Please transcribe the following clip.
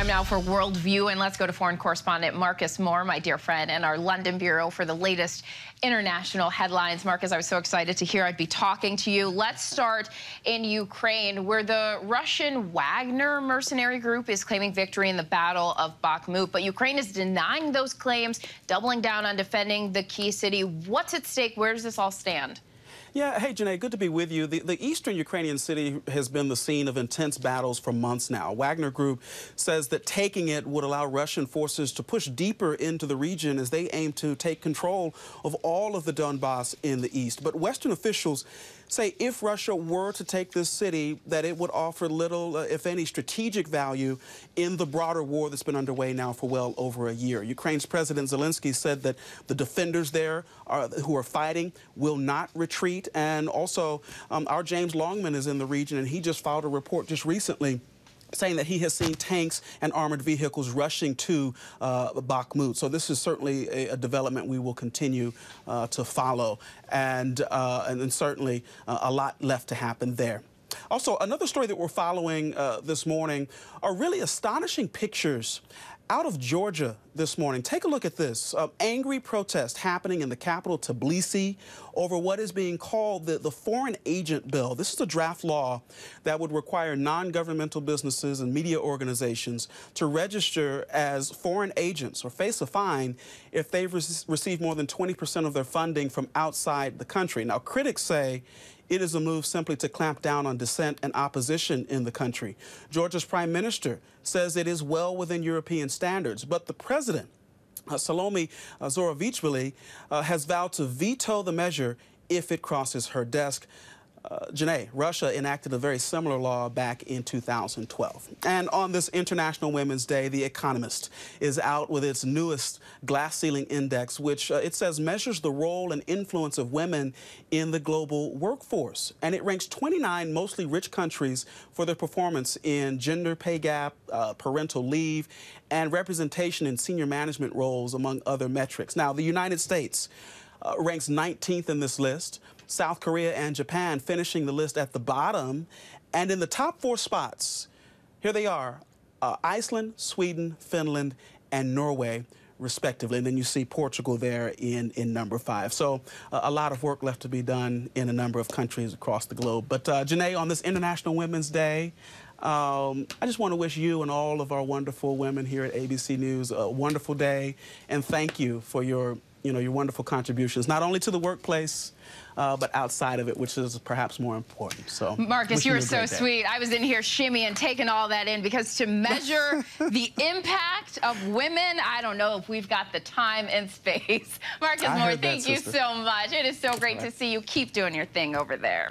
Time now for Worldview, and let's go to foreign correspondent Marcus Moore, my dear friend, and our London bureau for the latest international headlines. Marcus, I was so excited to hear I'd be talking to you. Let's start in Ukraine, where the Russian Wagner mercenary group is claiming victory in the Battle of Bakhmut, but Ukraine is denying those claims, doubling down on defending the key city. What's at stake? Where does this all stand? Yeah, hey, Janae, good to be with you. The eastern Ukrainian city has been the scene of intense battles for months now. Wagner Group says that taking it would allow Russian forces to push deeper into the region as they aim to take control of all of the Donbas in the east. But Western officials say if Russia were to take this city, that it would offer little, if any, strategic value in the broader war that's been underway now for well over a year. Ukraine's President Zelensky said that the defenders there who are fighting will not retreat. And also, our James Longman is in the region, and he just filed a report just recently saying that he has seen tanks and armored vehicles rushing to Bakhmut. So this is certainly a development we will continue to follow, and certainly a lot left to happen there. Also, another story that we're following this morning are really astonishing pictures out of Georgia this morning. Take a look at this. Angry protest happening in the capital, Tbilisi, over what is being called the Foreign Agent Bill. This is a draft law that would require non-governmental businesses and media organizations to register as foreign agents or face a fine if they've received more than 20% of their funding from outside the country. Now, critics say it is a move simply to clamp down on dissent and opposition in the country. Georgia's prime minister says it is well within European standards, but the president, Salome Zourabichvili, has vowed to veto the measure if it crosses her desk. Janae, Russia enacted a very similar law back in 2012. And on this International Women's Day, The Economist is out with its newest glass ceiling index, which it says measures the role and influence of women in the global workforce. And it ranks 29 mostly rich countries for their performance in gender pay gap, parental leave, and representation in senior management roles, among other metrics. Now, the United States ranks 19th in this list. South Korea and Japan finishing the list at the bottom. And in the top four spots, here they are, Iceland, Sweden, Finland, and Norway, respectively. And then you see Portugal there in number 5. So a lot of work left to be done in a number of countries across the globe. But Janae, on this International Women's Day, I just want to wish you and all of our wonderful women here at ABC News a wonderful day. And thank you for your wonderful contributions, not only to the workplace, but outside of it, which is perhaps more important. So, Marcus, you were so sweet. I was in here shimmying and taking all that in, because to measure the impact of women, I don't know if we've got the time and space. Marcus Moore, thank you so much. It is so great to see you. Keep doing your thing over there.